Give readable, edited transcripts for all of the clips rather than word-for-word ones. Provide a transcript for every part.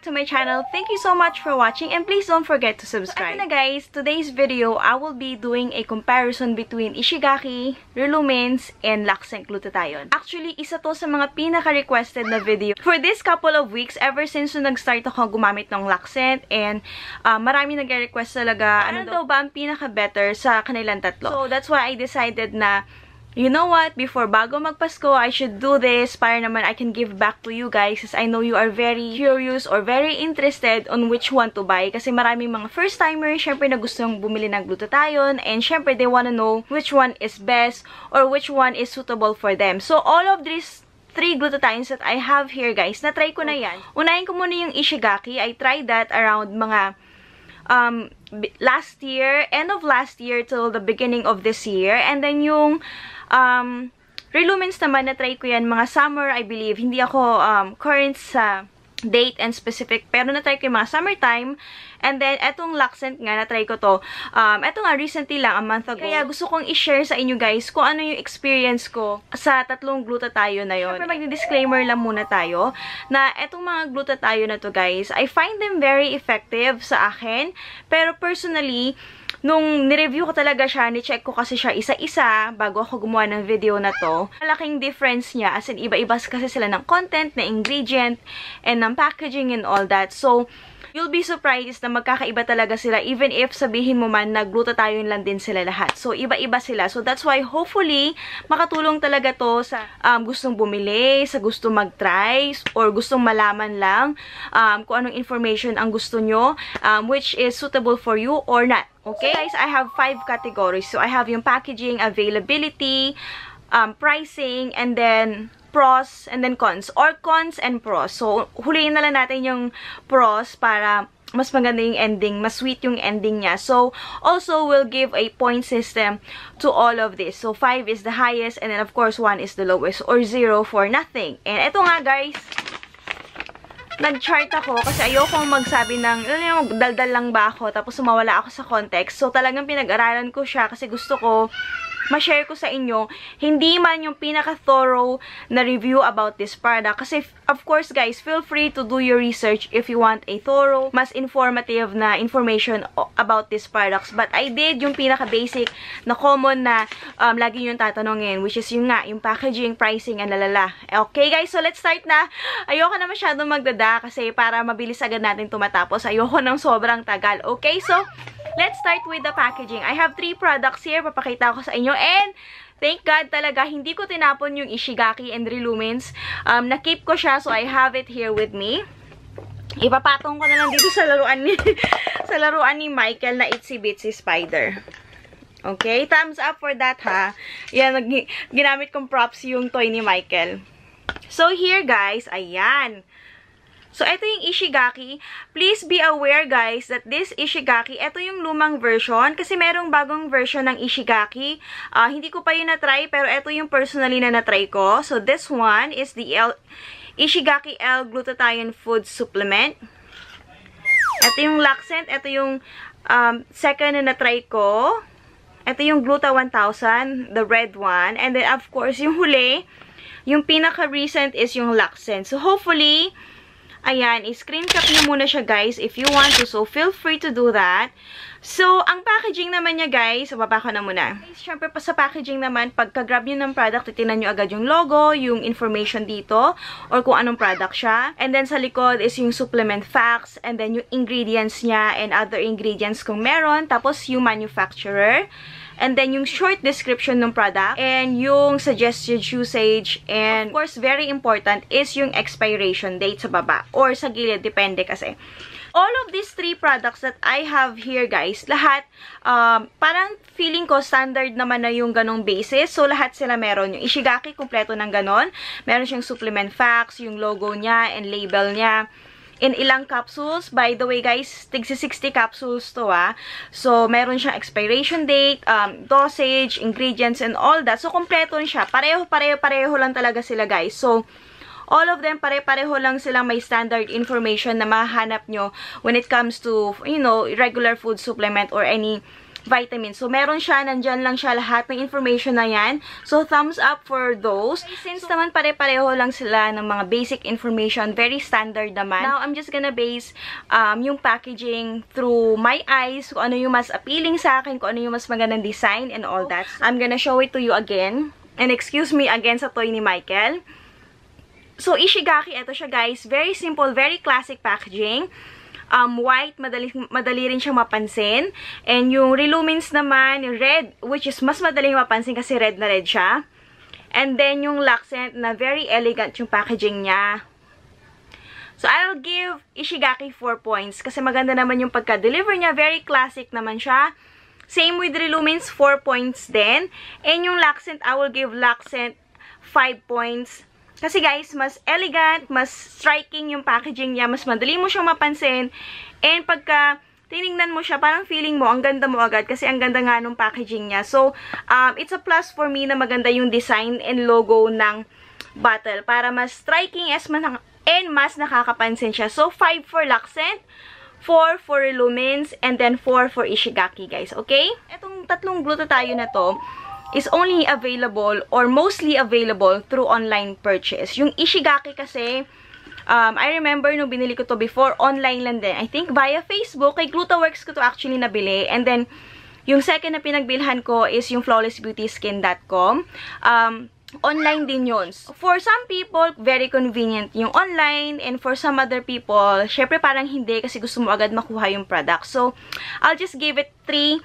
back to my channel. Thank you so much for watching and please don't forget to subscribe. So, guys, today's video, I will be doing a comparison between Ishigaki, Relumins, and Luxcent Glutathione. Actually, isa to sa mga pinaka-requested na video for this couple of weeks ever since nag-start ako gumamit ng Luxcent and marami nag-request talaga ano daw ba ang pinaka-better sa kanilang tatlo. So, that's why I decided na you know what? Before bago magpasko, I should do this para naman I can give back to you guys as I know you are very curious or very interested on which one to buy. Kasi maraming mga first-timers, syempre na gustong bumili ng glutathione and syempre they wanna know which one is best or which one is suitable for them. So all of these three glutathiones that I have here guys, na-try ko na yan. Unahin ko muna yung Ishigaki. I tried that around mga last year, end of last year till the beginning of this year. And then yung Relumins naman, na-try ko yan mga summer, I believe. Hindi ako current sa date and specific, pero na-try ko yung mga summertime. And then, etong Luxcent nga, na-try ko to. Eto nga, recently lang, a month ago. Kaya gusto kong i-share sa inyo guys kung ano yung experience ko sa tatlong glutathione na yun. Siyempre, mag-disclaimer lang muna tayo na etong mga glutathione na to guys, I find them very effective sa akin. Pero personally, nung nireview ko talaga siya, ni-check ko kasi siya isa-isa bago ako gumawa ng video na to. Malaking difference niya, as in iba-iba kasi sila ng content, na ingredient, and ng packaging and all that. So, you'll be surprised na magkakaiba talaga sila even if sabihin mo man na glutathione lang din sila lahat. So, iba-iba sila. So, that's why hopefully, makatulong talaga to sa gustong bumili, sa gustong mag-try, or gustong malaman lang kung anong information ang gusto nyo, which is suitable for you or not. Okay, so guys, I have 5 categories. So, I have yung packaging, availability, pricing, and then pros, and then cons. Or cons and pros. So, huliin na lang natin yung pros para mas maganda yung ending, mas sweet yung ending niya. So, also, we'll give a point system to all of this. So, 5 is the highest, and then, of course, 1 is the lowest. Or 0 for nothing. And eto nga, guys, nag-chart ako kasi ayoko magsabi ng daldal lang ba ako tapos sumawala ako sa context. So talagang pinag-aralan ko siya kasi gusto ko ma-share ko sa inyo hindi man yung pinaka-thorough na review about this product. Kasi of course guys, feel free to do your research if you want a thorough, mas informative na information about these products. But I did yung pinaka-basic na common na lagi yung tatanungin, which is yung nga, yung packaging, pricing, and lalala. Okay guys, so let's start na. Ayoko na masyadong magdada kasi para mabilis agad natin tumatapos. Ayoko ng sobrang tagal. Okay, so let's start with the packaging. I have 3 products here. Papakita ko sa inyo. And thank God talaga, hindi ko tinapon yung Ishigaki and Relumins. Na-keep ko siya, so I have it here with me. Ipapatong ko na lang dito sa laruan ni, sa laruan ni Michael na Itsy Bitsy Spider. Okay, thumbs up for that ha. Yan, ginamit kong props yung toy ni Michael. So here guys, ayan. So, ito yung Ishigaki. Please be aware, guys, that this Ishigaki, ito yung lumang version. Kasi merong bagong version ng Ishigaki. Hindi ko pa yun na-try, pero ito yung personally na na-try ko. So, this one is the Ishigaki L-glutathione Food Supplement. Ito yung Luxcent. Ito yung second na na-try ko. Ito yung Gluta 1000, the red one. And then, of course, yung huli, yung pinaka-recent is yung Luxcent. So, hopefully, ayan, i-screen cap nyo muna siya guys if you want to. So, feel free to do that. So, ang packaging naman niya guys, baba ko na muna. Siyempre, sa packaging naman, pagka-grab nyo ng product, titinan nyo agad yung logo, yung information dito, or kung anong product siya. And then, sa likod is yung supplement facts, and then yung ingredients niya, and other ingredients kung meron. Tapos, yung manufacturer. And then, yung short description ng product. And yung suggested usage. And, of course, very important is yung expiration date sa baba. Or sa gilid, depende kasi. All of these 3 products that I have here, guys, lahat, parang feeling ko standard naman na yung ganong basis. So, lahat sila meron. Yung Ishigaki, kompleto ng ganon. Meron siyang supplement facts, yung logo niya, and label niya. In ilang capsules. By the way, guys, tigsi 60 capsules to, ah. So, meron siyang expiration date, dosage, ingredients, and all that. So, kompleto siya. Pareho lang talaga sila, guys. So, all of them, pare-pareho lang silang may standard information na mahanap nyo when it comes to, you know, regular food supplement or any vitamins. So, meron siya, nandyan lang siya lahat ng information na yan. So, thumbs up for those. Since naman pare-pareho lang sila ng mga basic information, very standard naman. Now, I'm just gonna base yung packaging through my eyes, kung ano yung mas appealing sa akin, kung ano yung mas magandang design and all that. So, I'm gonna show it to you again. And excuse me again sa toy ni Michael. So, Ishigaki, ito siya guys. Very simple, very classic packaging. White, madali rin siyang mapansin. And yung Relumins naman, red, which is mas madaling mapansin kasi red na red siya. And then yung Luxcent na very elegant yung packaging niya. So, I'll give Ishigaki 4 points kasi maganda naman yung pagka-deliver niya. Very classic naman siya. Same with Relumins, 4 points din. And yung Luxcent, I will give Luxcent 5 points. Kasi guys, mas elegant, mas striking yung packaging niya. Mas madali mo siyang mapansin. And pagka tinignan mo siya, parang feeling mo, ang ganda mo agad. Kasi ang ganda nga nung packaging niya. So, it's a plus for me na maganda yung design and logo ng bottle. Para mas striking and mas nakakapansin siya. So, 5 for Luxcent, 4 for Relumins, and then 4 for Ishigaki, guys. Okay? Itong tatlong glutathione na to is only available or mostly available through online purchase. Yung Ishigaki kasi, I remember nung binili ko to before, online lang din. I think via Facebook, kay Glutaworks ko to actually nabili. And then, yung second na pinagbilhan ko is yung flawlessbeautyskin.com. Online din yun. For some people, very convenient yung online, and for some other people, syempre parang hindi kasi gusto mo agad makuha yung product. So, I'll just give it 3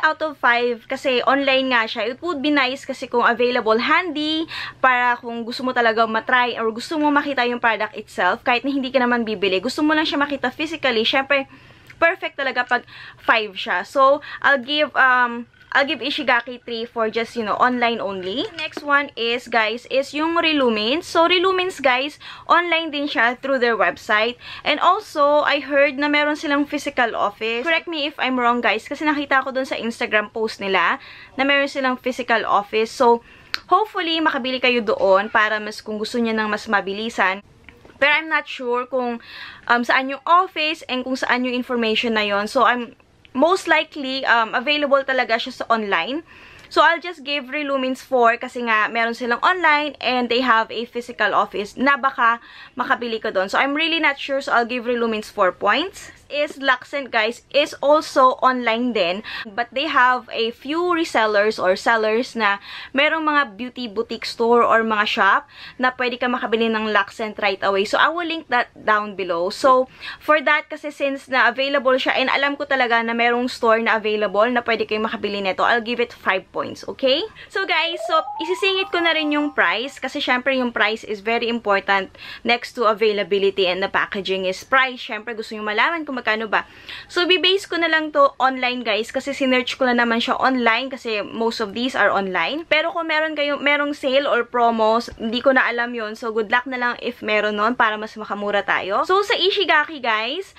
out of 5 kasi online nga siya. It would be nice kasi kung available handy para kung gusto mo talaga matry or gusto mo makita yung product itself kahit na hindi ka naman bibili. Gusto mo lang siya makita physically. Syempre, perfect talaga pag 5 siya. So, I'll give Ishigaki 3 for just, you know, online only. The next one is, guys, is yung Relumins. So, Relumins, guys, online din siya through their website. And also, I heard na meron silang physical office. Correct me if I'm wrong, guys, kasi nakita ko dun sa Instagram post nila na meron silang physical office. So, hopefully, makabili kayo doon para mas kung gusto niya ng mas mabilisan. Pero I'm not sure kung saan yung office and kung saan yung information na yon. So, I'm most likely, available talaga siya sa online. So, I'll just give Relumins 4 kasi nga meron silang online and they have a physical office na baka makabili ko doon. So, I'm really not sure. So, I'll give Relumins 4 points. Is Luxcent, guys, is also online din. But they have a few resellers or sellers na merong mga beauty boutique store or mga shop na pwede ka makabili ng Luxcent right away. So, I will link that down below. So, for that, kasi since na available siya and alam ko talaga na merong store na available na pwede kayo makabili nito, I'll give it 5 points, okay? So, guys, so, isisingit ko na rin yung price kasi syempre yung price is very important next to availability and the packaging is price. Syempre, gusto nyo malaman kung magkano ba. So, bibase ko na lang to online, guys, kasi sinerch ko na naman siya online kasi most of these are online. Pero kung merong sale or promos, hindi ko na alam yon. So, good luck na lang if meron nun para mas makamura tayo. So, sa Ishigaki, guys,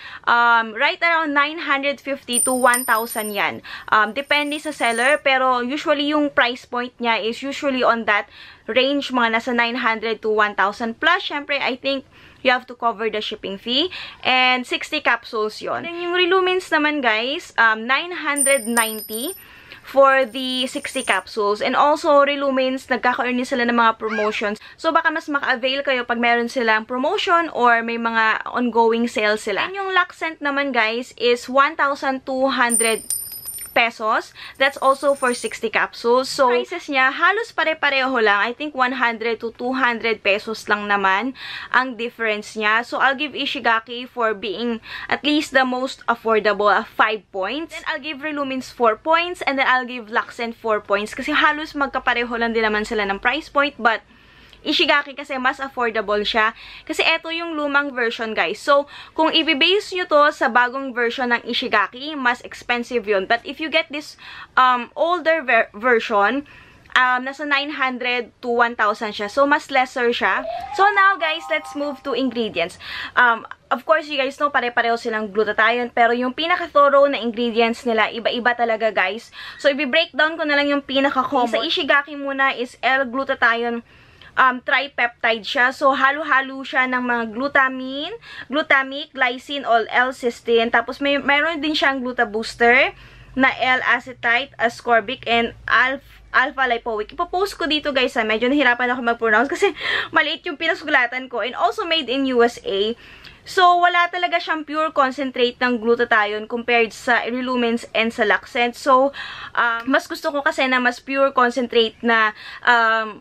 right around 950 to 1,000 yan. Depende sa seller, pero usually yung price point niya is usually on that range, mga nasa 900 to 1,000 plus. Syempre, I think you have to cover the shipping fee. And 60 capsules yon. And yung Relumins naman, guys, 990 for the 60 capsules. And also, Relumins, nagkakaroon din sila ng mga promotions. So, baka mas maka-avail kayo pag meron silang promotion or may mga ongoing sales sila. And yung Luxcent naman, guys, is 1,200 pesos. That's also for 60 capsules. So, prices niya, halos pare-pareho lang. I think 100 to 200 pesos lang naman ang difference niya. So, I'll give Ishigaki for being at least the most affordable 5 points. Then, I'll give Relumins 4 points. And then, I'll give Luxcent 4 points. Kasi halos magkapareho lang din naman sila ng price point. But, Ishigaki kasi mas affordable siya. Kasi eto yung lumang version, guys. So, kung ibibase nyo to sa bagong version ng Ishigaki, mas expensive yun. But if you get this older version, nasa 900 to 1,000 siya. So, mas lesser siya. So, now, guys, let's move to ingredients. Of course, you guys know, pare-pareho silang glutathione. Pero yung pinaka-thorough na ingredients nila, iba-iba talaga, guys. So, i-breakdown ko na lang yung pinaka-common. Sa Ishigaki muna is L-glutathione. Tripeptide siya. So, halo-halo siya ng mga glutamine, glutamic, glycine, all L-cysteine. Tapos, mayroon din siyang gluta booster. na L-acetate, ascorbic, and alpha-lipoic. Ipopost ko dito guys ha, medyo nahirapan ako mag-pronounce kasi maliit yung pinasuglatan ko, and also made in USA. So, wala talaga siyang pure concentrate ng glutathione compared sa Relumins and sa Luxcent. So, mas gusto ko kasi na mas pure concentrate na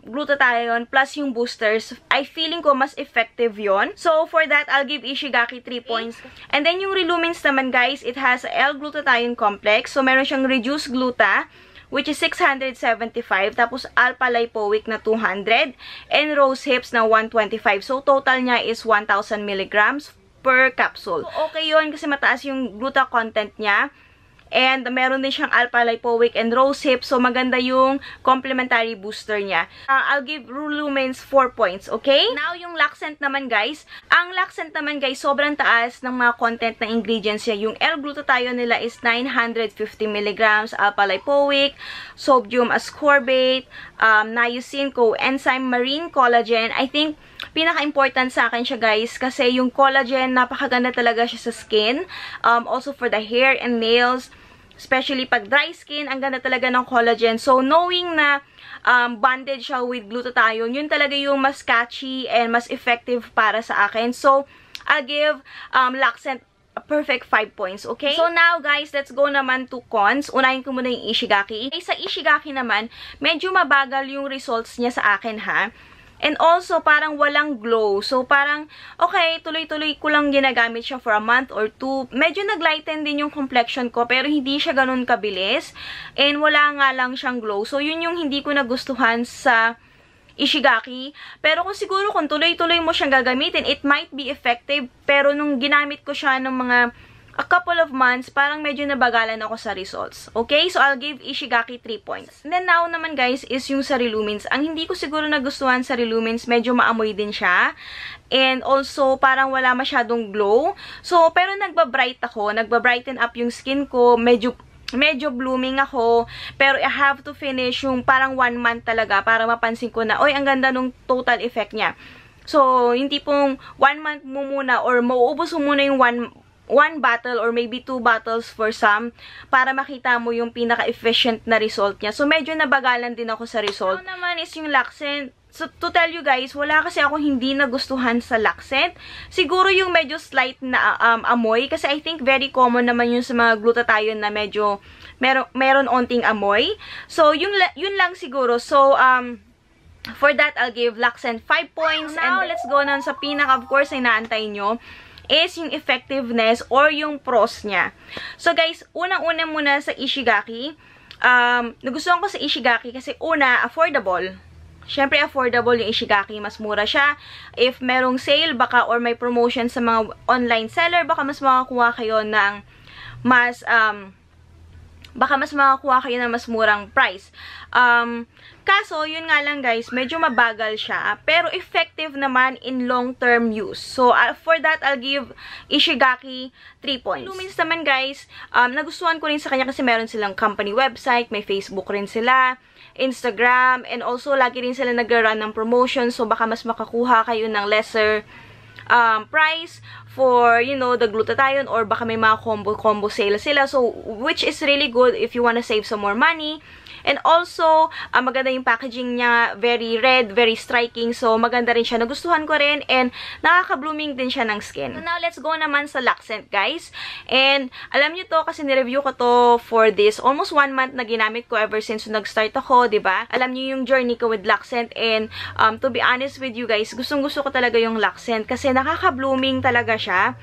glutathione plus yung boosters. I feeling ko mas effective yon. So, for that, I'll give Ishigaki 3 points. And then, yung Relumins naman guys, it has L-glutathione complex. So, meron siyang reduced gluta, which is 675, tapos alpha-lipoic na 200, and rose hips na 125. So, total niya is 1,000 milligrams per capsule. So, okay yun kasi mataas yung gluta content niya. And meron din siyang alpha-lipoic and rose hips. So, maganda yung complementary booster niya. I'll give Relumins 4 points, okay? Now, yung Luxcent naman, guys. Ang Luxcent naman, guys, sobrang taas ng mga content na ingredients niya. Yung L-glutathione nila is 950 mg alpha-lipoic, sodium ascorbate, niacin, coenzyme, marine collagen. I think, pinaka-important sa akin siya, guys, kasi yung collagen, napakaganda talaga siya sa skin. Also for the hair and nails. Especially pag dry skin, ang ganda talaga ng collagen. So, knowing na bonded siya with glutathione, yun talaga yung mas catchy and mas effective para sa akin. So, I'll give Luxcent a perfect 5 points, okay? So, now guys, let's go naman to cons. Unahin ko muna yung Ishigaki. Okay, sa Ishigaki naman, medyo mabagal yung results niya sa akin, ha? And also, parang walang glow. So, parang, okay, tuloy-tuloy ko lang ginagamit siya for a month or two. Medyo naglighten din yung complexion ko, pero hindi siya ganun kabilis. And wala nga lang siyang glow. So, yun yung hindi ko nagustuhan sa Ishigaki. Pero kung siguro, kung tuloy-tuloy mo siyang gagamitin, it might be effective. Pero nung ginamit ko siya ng mga a couple of months, parang medyo nabagalan ako sa results. Okay? So, I'll give Ishigaki 3 points. And then, now naman, guys, is yung sa Relumins. Ang hindi ko siguro nagustuhan sa Relumins, medyo maamoy din siya. And also, parang wala masyadong glow. So, pero nagbabright ako. Nagbabrighten up yung skin ko. Medyo blooming ako. Pero, I have to finish yung parang 1 month talaga para mapansin ko na, oy, ang ganda nung total effect niya. So, hindi pong 1 month mo muna or mauubos mo muna yung 1 bottle or maybe 2 bottles for some para makita mo yung pinaka-efficient na result niya. So, medyo nabagalan din ako sa result. Ito naman is yung Luxcent. So, to tell you guys, wala kasi ako hindi nagustuhan sa Luxcent. Siguro yung medyo slight na amoy kasi I think very common naman yun sa mga glutathione na medyo meron onting amoy. So, yun lang siguro. So, for that, I'll give Luxcent 5 points. Now, let's go na sa pinaka, of course, ay naantay nyo, is yung effectiveness or yung pros niya. So guys, unang-una muna sa Ishigaki. Nagustuhan ko sa Ishigaki kasi una, affordable. Siyempre affordable yung Ishigaki, mas mura siya. If merong sale baka or may promotion sa mga online seller, baka mas makakuha kayo ng mas mas murang price. Kaso, yun nga lang guys, medyo mabagal siya. Pero effective naman in long-term use. So, for that, I'll give Ishigaki 3 points. Lumins naman guys, nagustuhan ko rin sa kanya kasi meron silang company website, may Facebook rin sila, Instagram, and also lagi rin sila nag-run ng promotion. So, baka mas makakuha kayo ng lesser price for, you know, the glutathione, or baka may mga combo sale sila. So, which is really good if you wanna save some more money. And also, maganda yung packaging niya, very red, very striking. So, maganda rin siya. Nagustuhan ko rin, and nakaka-blooming din siya ng skin. So, now, let's go naman sa Luxcent, guys. And, alam nyo to, kasi nireview ko to for this almost 1 month na ginamit ko ever since nag-start ako, diba? Alam nyo yung journey ko with Luxcent, and to be honest with you guys, gustong-gusto ko talaga yung Luxcent kasi nakaka-blooming talaga siya.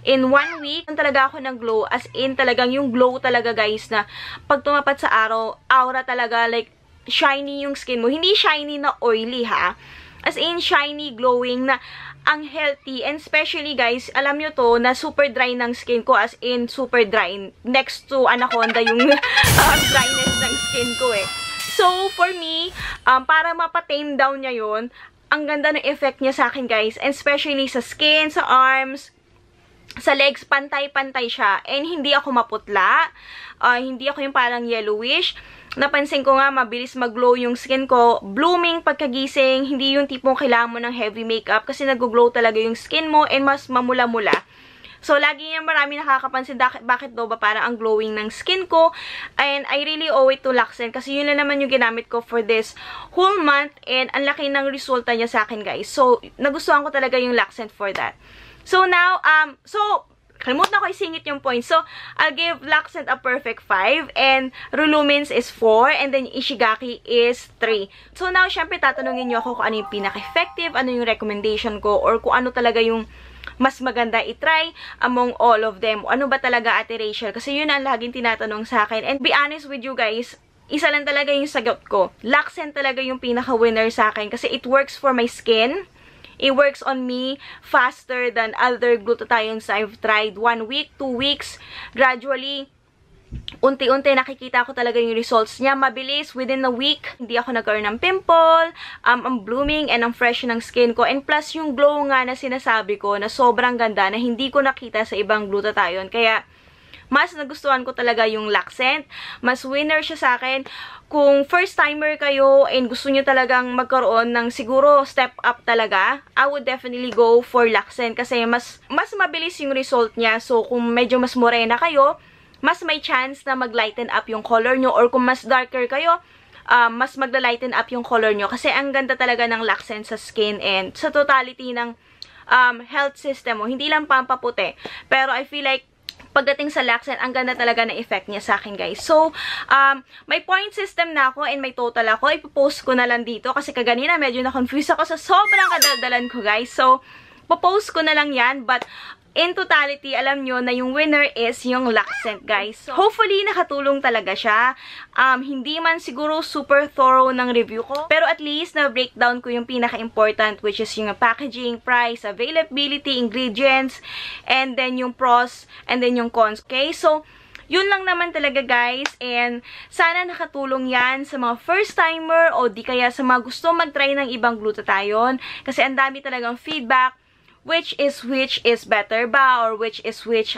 In 1 week, talaga ako ng glow. As in, talagang yung glow talaga, guys, na pag tumapat sa araw, aura talaga, like, shiny yung skin mo. Hindi shiny na oily, ha? As in, shiny, glowing, na ang healthy. And especially, guys, alam nyo to, na super dry ng skin ko. As in, super dry. Next to Anaconda, yung dryness ng skin ko, eh. So, for me, para mapatame down niya yun, ang ganda ng effect niya sa akin, guys. And especially sa skin, sa arms, sa legs, pantay-pantay siya. And hindi ako maputla. Hindi ako yung parang yellowish. Napansin ko nga, mabilis mag-glow yung skin ko. Blooming pagkagising. Hindi yung tipong kailangan mo ng heavy makeup kasi nag-glow talaga yung skin mo and mas mamula-mula. So, lagi yan marami nakakapansin, bakit daw ba para ang glowing ng skin ko? And I really owe it to Luxcent kasi yun na naman yung ginamit ko for this whole month and ang laki ng resulta niya sa akin, guys. So, nagustuhan ko talaga yung Luxcent for that. So, now, kalimutan ko isingit yung points. So, I'll give Luxcent a perfect 5 and Relumins is 4 and then Ishigaki is 3. So, now, syempre, tatanungin nyo ako kung ano yung pinaka-effective, ano yung recommendation ko, or kung ano talaga yung mas maganda i-try among all of them. Ano ba talaga, Ate Rachel? Kasi yun ang laging tinatanong sa akin. And be honest with you guys, isa lang talaga yung sagot ko. Luxcent talaga yung pinaka-winner sa akin kasi it works for my skin. It works on me faster than other glutathione I've tried. 1 week, 2 weeks, gradually, unti-unti nakikita ko talaga yung results niya. Mabilis, within a week, hindi ako nagkaroon ng pimple, I'm blooming and I'm fresh ng skin ko. And plus, yung glow nga na sinasabi ko na sobrang ganda na hindi ko nakita sa ibang glutathione. Kaya, mas nagustuhan ko talaga yung Luxcent. Mas winner siya sa akin. Kung first-timer kayo and gusto nyo talagang magkaroon ng siguro step-up talaga, I would definitely go for Luxcent kasi mas mabilis yung result niya. So, kung medyo mas morena kayo, mas may chance na mag-lighten up yung color nyo. Or kung mas darker kayo, mas mag-lighten up yung color nyo. Kasi ang ganda talaga ng Luxcent sa skin and sa totality ng health system mo. Hindi lang pampaputi. Pero I feel like, pagdating sa Luxcent, ang ganda talaga na effect niya sa akin, guys. So, may point system na ako and may total ako. Ipopost ko na lang dito kasi kaganina medyo na-confuse ako sa sobrang kadaldalan ko, guys. So, popost ko na lang yan. But, in totality, alam nyo na yung winner is yung Luxcent, guys. So, hopefully, nakatulong talaga siya. Hindi man siguro super thorough ng review ko. Pero at least, na-breakdown ko yung pinaka-important which is yung packaging, price, availability, ingredients, and then yung pros, and then yung cons. Okay? So, yun lang naman talaga, guys. And sana nakatulong yan sa mga first-timer o di kaya sa mga gusto mag-try ng ibang glutathione. Kasi ang dami talagang feedback. Which is better ba? Or which?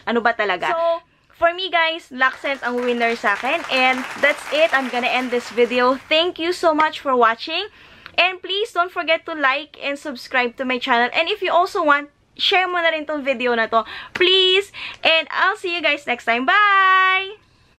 Ano ba talaga? So, for me guys, Luxcent ang winner sa akin. And that's it. I'm gonna end this video. Thank you so much for watching. And please don't forget to like and subscribe to my channel. And if you also want, share mo na rin tong video na to. Please. And I'll see you guys next time. Bye!